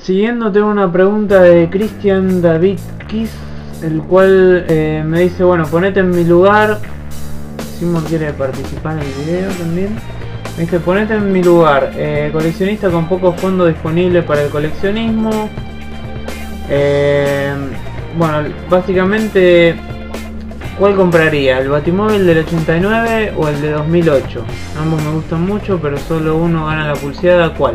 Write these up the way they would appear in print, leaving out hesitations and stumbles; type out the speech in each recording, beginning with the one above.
Siguiendo tengo una pregunta de Christian David Kiss, el cual me dice, bueno, ponete en mi lugar. Simon quiere participar en el video también. Me dice, ponete en mi lugar, coleccionista con poco fondo disponible para el coleccionismo. Bueno, básicamente, ¿cuál compraría? ¿El Batimóvil del 89 o el de 2008? Ambos me gustan mucho, pero solo uno gana la pulseada, ¿cuál?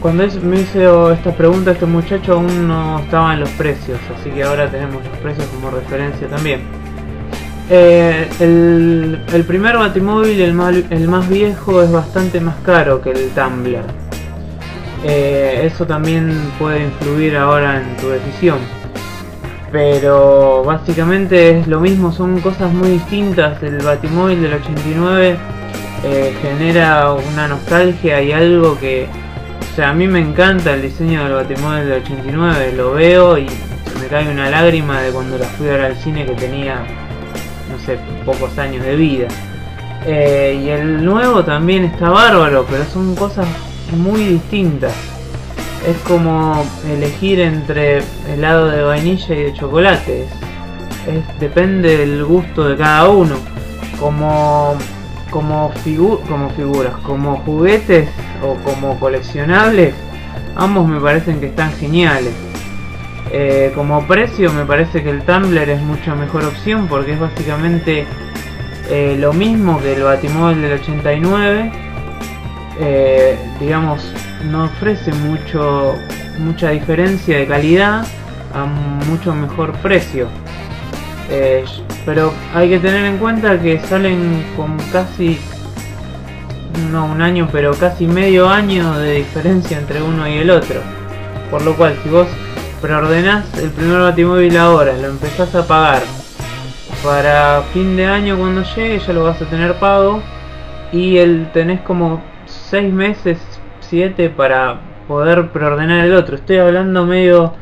Cuando me hizo estas preguntas este muchacho aún no estaban los precios, así que ahora tenemos los precios como referencia también. El primer Batimóvil, el más viejo, es bastante más caro que el Tumbler. Eso también puede influir ahora en tu decisión. Pero básicamente es lo mismo, son cosas muy distintas. El Batimóvil del 89 genera una nostalgia y algo que... O sea, a mí me encanta el diseño del Batimóvil del 89, lo veo y se me cae una lágrima de cuando la fui a ver al cine, que tenía, no sé, pocos años de vida. Y el nuevo también está bárbaro, pero son cosas muy distintas. Es como elegir entre helado de vainilla y de chocolate. Depende del gusto de cada uno. Como figuras, como juguetes o como coleccionables, ambos me parecen que están geniales. Como precio me parece que el Tumbler es mucha mejor opción, porque es básicamente lo mismo que el Batimóvil del 89. Digamos, no ofrece mucha diferencia de calidad a mucho mejor precio. Pero hay que tener en cuenta que salen con casi, no un año, pero casi medio año de diferencia entre uno y el otro. Por lo cual, si vos preordenás el primer Batimóvil ahora, lo empezás a pagar, para fin de año cuando llegue ya lo vas a tener pago, y tenés como 6 meses, 7 para poder preordenar el otro. Estoy hablando medio...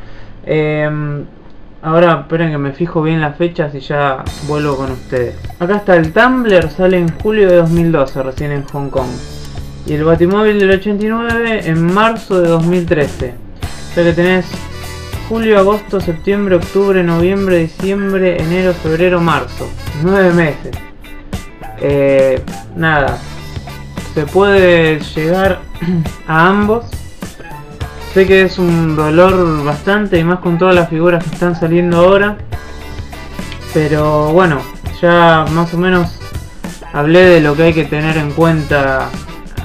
Ahora esperen que me fijo bien las fechas y ya vuelvo con ustedes. Acá está el Tumbler, sale en julio de 2012 recién en Hong Kong. Y el Batimóvil del 89 en marzo de 2013. O sea que tenés julio, agosto, septiembre, octubre, noviembre, diciembre, enero, febrero, marzo. 9 meses. Nada. Se puede llegar a ambos. Sé que es un dolor bastante, y más con todas las figuras que están saliendo ahora. Pero bueno, ya más o menos hablé de lo que hay que tener en cuenta,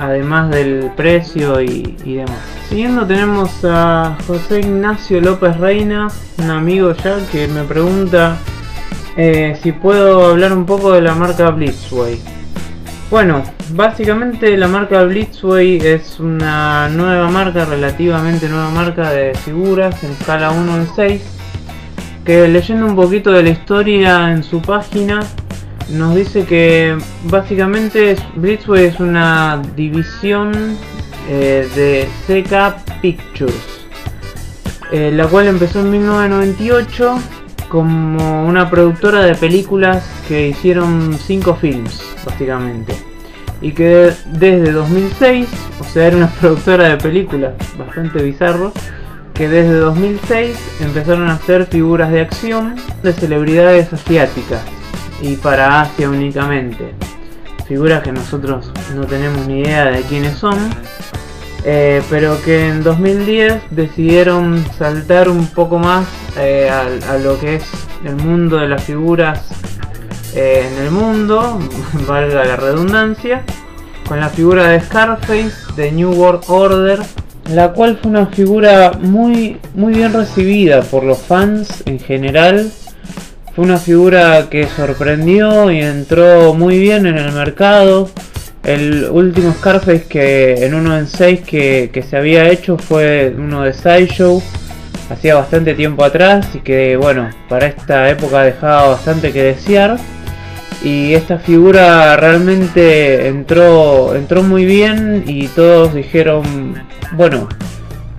además del precio y demás. Siguiendo tenemos a José Ignacio López Reina, un amigo ya, que me pregunta si puedo hablar un poco de la marca Blitzway. Bueno, básicamente la marca Blitzway es una nueva marca, relativamente nueva marca de figuras en escala 1 en 6, que leyendo un poquito de la historia en su página nos dice que básicamente Blitzway es una división de Sega Pictures, la cual empezó en 1998 como una productora de películas que hicieron 5 films básicamente, y que desde 2006, o sea era una productora de películas, bastante bizarro, que desde 2006 empezaron a hacer figuras de acción de celebridades asiáticas y para Asia únicamente, figuras que nosotros no tenemos ni idea de quiénes son, pero que en 2010 decidieron saltar un poco más a lo que es el mundo de las figuras en el mundo, valga la redundancia, con la figura de Scarface de New World Order, la cual fue una figura muy bien recibida por los fans en general. Fue una figura que sorprendió y entró muy bien en el mercado. El último Scarface que en 1 en 6 que se había hecho fue uno de Sideshow, hacía bastante tiempo atrás, y que bueno, para esta época dejaba bastante que desear. Y esta figura realmente entró muy bien y todos dijeron, bueno,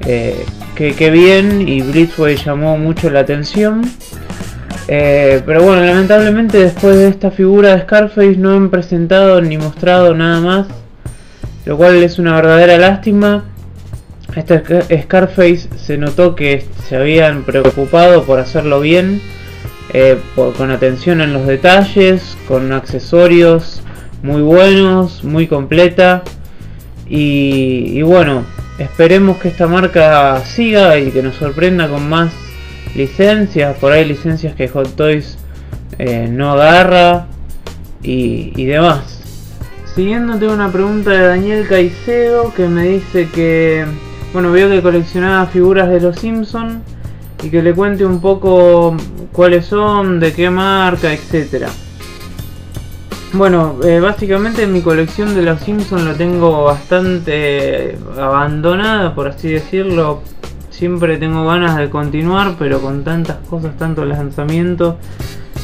que bien, y Blitzway llamó mucho la atención. Pero bueno, lamentablemente después de esta figura de Scarface no han presentado ni mostrado nada más, lo cual es una verdadera lástima. Este Scarface se notó que se habían preocupado por hacerlo bien, con atención en los detalles, con accesorios muy buenos, muy completa. Y bueno, esperemos que esta marca siga y que nos sorprenda con más licencias. Por ahí licencias que Hot Toys no agarra y demás. Siguiendo, tengo una pregunta de Daniel Caicedo, que me dice que, bueno, veo que coleccionaba figuras de Los Simpsons y que le cuente un poco cuáles son, de qué marca, etc. Bueno, básicamente mi colección de Los Simpsons la tengo bastante abandonada, por así decirlo. Siempre tengo ganas de continuar, pero con tantas cosas, tantos lanzamientos,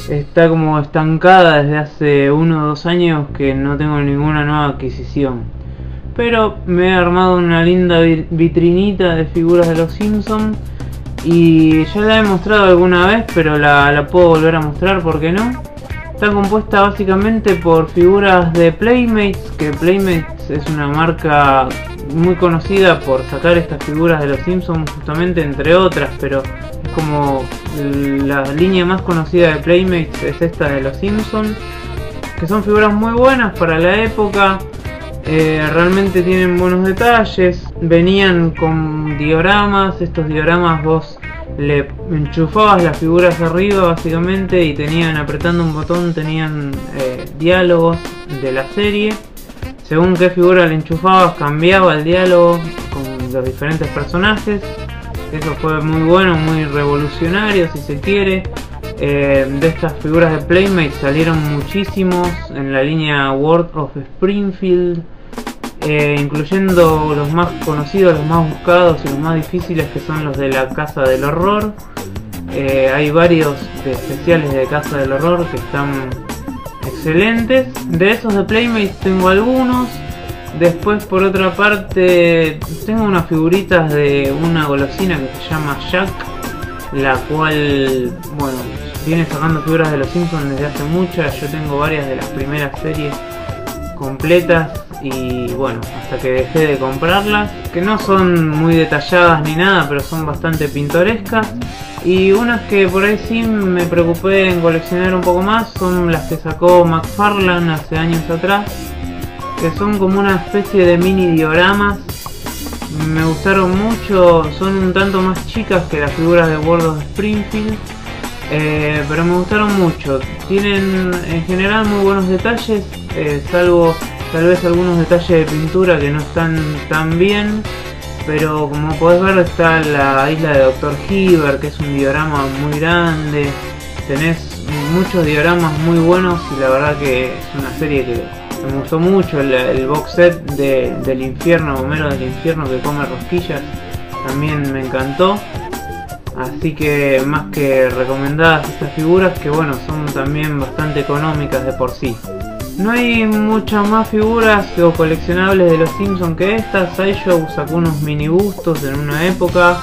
está como estancada desde hace 1 o 2 años que no tengo ninguna nueva adquisición. Pero me he armado una linda vitrinita de figuras de Los Simpsons, y ya la he mostrado alguna vez, pero la puedo volver a mostrar, ¿por qué no? Está compuesta básicamente por figuras de Playmates, que Playmates es una marca muy conocida por sacar estas figuras de Los Simpsons, justamente, entre otras, pero es como la línea más conocida de Playmates, es esta de Los Simpsons, que son figuras muy buenas para la época. Realmente tienen buenos detalles, venían con dioramas. Estos dioramas vos le enchufabas las figuras arriba básicamente y tenían, apretando un botón, tenían diálogos de la serie. Según qué figura le enchufabas cambiaba el diálogo con los diferentes personajes. Eso fue muy bueno, muy revolucionario si se quiere. De estas figuras de Playmates salieron muchísimos en la línea World of Springfield, incluyendo los más conocidos, los más buscados y los más difíciles, que son los de la Casa del Horror. Hay varios especiales de Casa del Horror que están excelentes. De esos de Playmates tengo algunos. Después, por otra parte, tengo unas figuritas de una golosina que se llama Jack, la cual, bueno, viene sacando figuras de Los Simpsons desde hace muchas. Yo tengo varias de las primeras series completas y, bueno, hasta que dejé de comprarlas, que no son muy detalladas ni nada, pero son bastante pintorescas. Y unas que por ahí sí me preocupé en coleccionar un poco más son las que sacó McFarlane hace años atrás, que son como una especie de mini dioramas. Me gustaron mucho, son un tanto más chicas que las figuras de World of Springfield, pero me gustaron mucho. Tienen en general muy buenos detalles, salvo tal vez algunos detalles de pintura que no están tan bien, pero como podés ver está la isla de Doctor Hibbert, que es un diorama muy grande. Tenés muchos dioramas muy buenos y la verdad que es una serie que me gustó mucho. El box set del infierno, Homero del infierno que come rosquillas, también me encantó. Así que más que recomendadas estas figuras, que bueno, son también bastante económicas de por sí. No hay muchas más figuras o coleccionables de Los Simpsons que estas. Sideshow sacó unos mini bustos en una época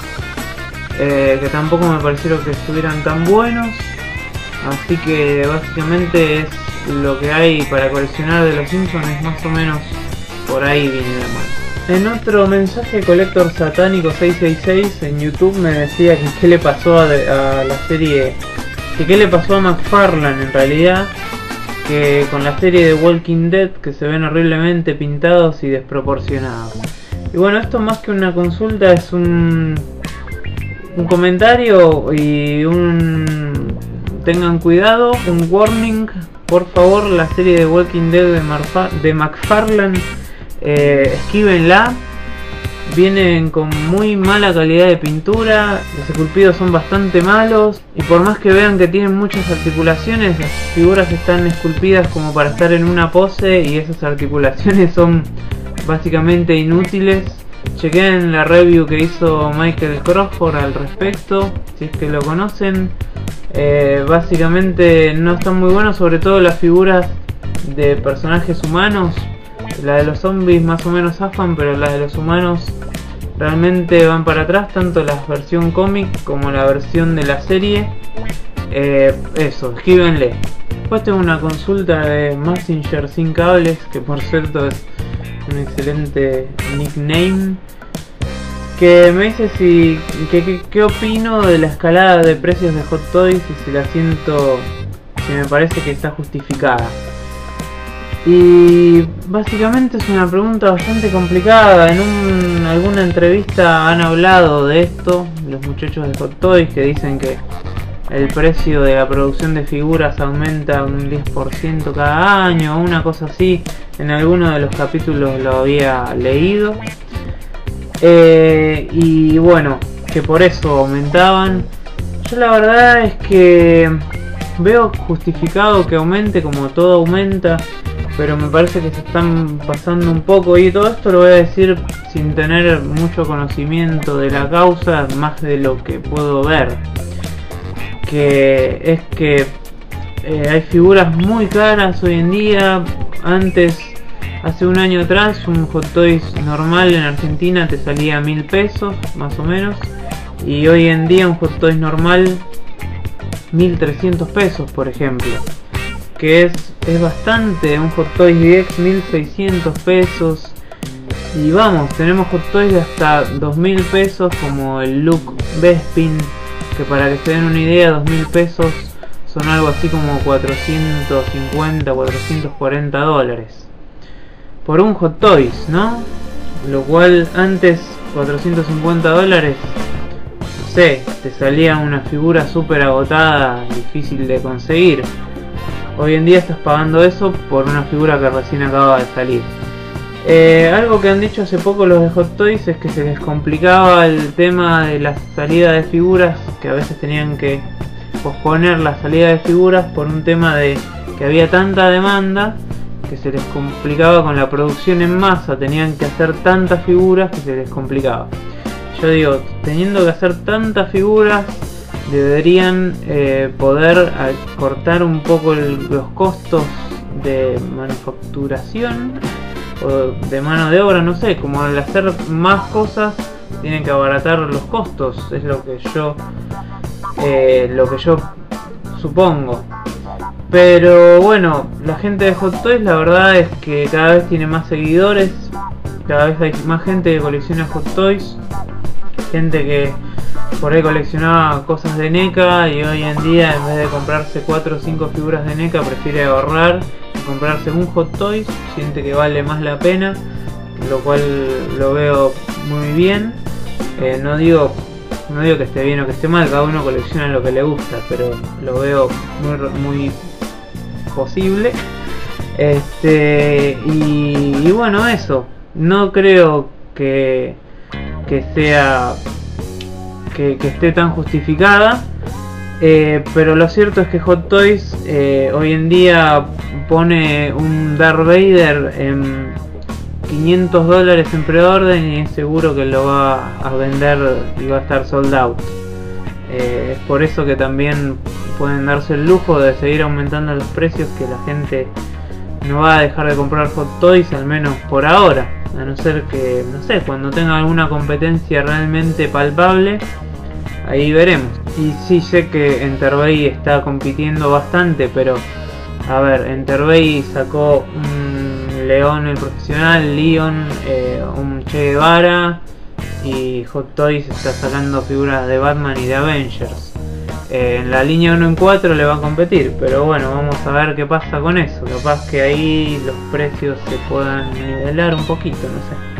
que tampoco me parecieron que estuvieran tan buenos. Así que básicamente es lo que hay para coleccionar de Los Simpsons, es más o menos por ahí viene la mano. En otro mensaje, colector satánico 666 en YouTube me decía que qué le pasó a la serie, que qué le pasó a McFarlane en realidad, que con la serie de Walking Dead, que se ven horriblemente pintados y desproporcionados. Y bueno, esto más que una consulta es un comentario y un tengan cuidado, un warning. Por favor, la serie de Walking Dead de McFarlane, esquívenla. Vienen con muy mala calidad de pintura, los esculpidos son bastante malos, y por más que vean que tienen muchas articulaciones, las figuras están esculpidas como para estar en una pose y esas articulaciones son básicamente inútiles. Chequen la review que hizo Michael Crawford al respecto, si es que lo conocen. Básicamente no están muy buenos, sobre todo las figuras de personajes humanos. La de los zombies más o menos zafan, pero las de los humanos realmente van para atrás, tanto la versión cómic como la versión de la serie. Eso, esquívenle. Después tengo una consulta de Messenger sin cables, que por cierto es un excelente nickname, que me dice si qué opino de la escalada de precios de Hot Toys y si la siento, si me parece que está justificada. Y básicamente es una pregunta bastante complicada. En alguna entrevista han hablado de esto los muchachos de Hot Toys, que dicen que el precio de la producción de figuras aumenta un 10% cada año, una cosa así. En alguno de los capítulos lo había leído. Y bueno, que por eso aumentaban. Yo la verdad es que veo justificado que aumente, como todo aumenta, pero me parece que se están pasando un poco, y todo esto lo voy a decir sin tener mucho conocimiento de la causa, más de lo que puedo ver, que es que hay figuras muy caras hoy en día. Antes, hace un año atrás, un Hot Toys normal en Argentina te salía 1000 pesos más o menos, y hoy en día un Hot Toys normal 1300 pesos por ejemplo, que es bastante. Un Hot Toys 10, 1600 pesos, y vamos, tenemos Hot Toys de hasta 2000 pesos como el Luke Bespin, que para que se den una idea, 2000 pesos son algo así como 450, 440 dólares por un Hot Toys, ¿no? Lo cual antes 450 dólares, no sé, te salía una figura súper agotada, difícil de conseguir. Hoy en día estás pagando eso por una figura que recién acaba de salir. Algo que han dicho hace poco los de Hot Toys es que se les complicaba el tema de la salida de figuras, que a veces tenían que posponer la salida de figuras por un tema de que había tanta demanda, que se les complicaba con la producción en masa, tenían que hacer tantas figuras que se les complicaba. Yo digo, teniendo que hacer tantas figuras, deberían poder cortar un poco los costos de manufacturación o de mano de obra, no sé, como al hacer más cosas tienen que abaratar los costos, es lo que yo supongo. Pero bueno, la gente de Hot Toys la verdad es que cada vez tiene más seguidores, cada vez hay más gente que colecciona Hot Toys, gente que por ahí coleccionaba cosas de NECA y hoy en día, en vez de comprarse 4 o 5 figuras de NECA, prefiere ahorrar y comprarse un Hot Toys, siente que vale más la pena, lo cual lo veo muy bien. No digo que esté bien o que esté mal, cada uno colecciona lo que le gusta, pero lo veo muy posible. Y bueno, eso, no creo que esté tan justificada, pero lo cierto es que Hot Toys hoy en día pone un Darth Vader en 500 dólares en preorden y es seguro que lo va a vender y va a estar sold out. Es por eso que también pueden darse el lujo de seguir aumentando los precios, que la gente no va a dejar de comprar Hot Toys, al menos por ahora, a no ser que, no sé, cuando tenga alguna competencia realmente palpable, ahí veremos. Y sí sé que Enterbay está compitiendo bastante, pero a ver, Enterbay sacó un León el Profesional, un Che Guevara, y Hot Toys está sacando figuras de Batman y de Avengers. En la línea 1 en 4 le va a competir, pero bueno, vamos a ver qué pasa con eso. Capaz que ahí los precios se puedan nivelar un poquito, no sé.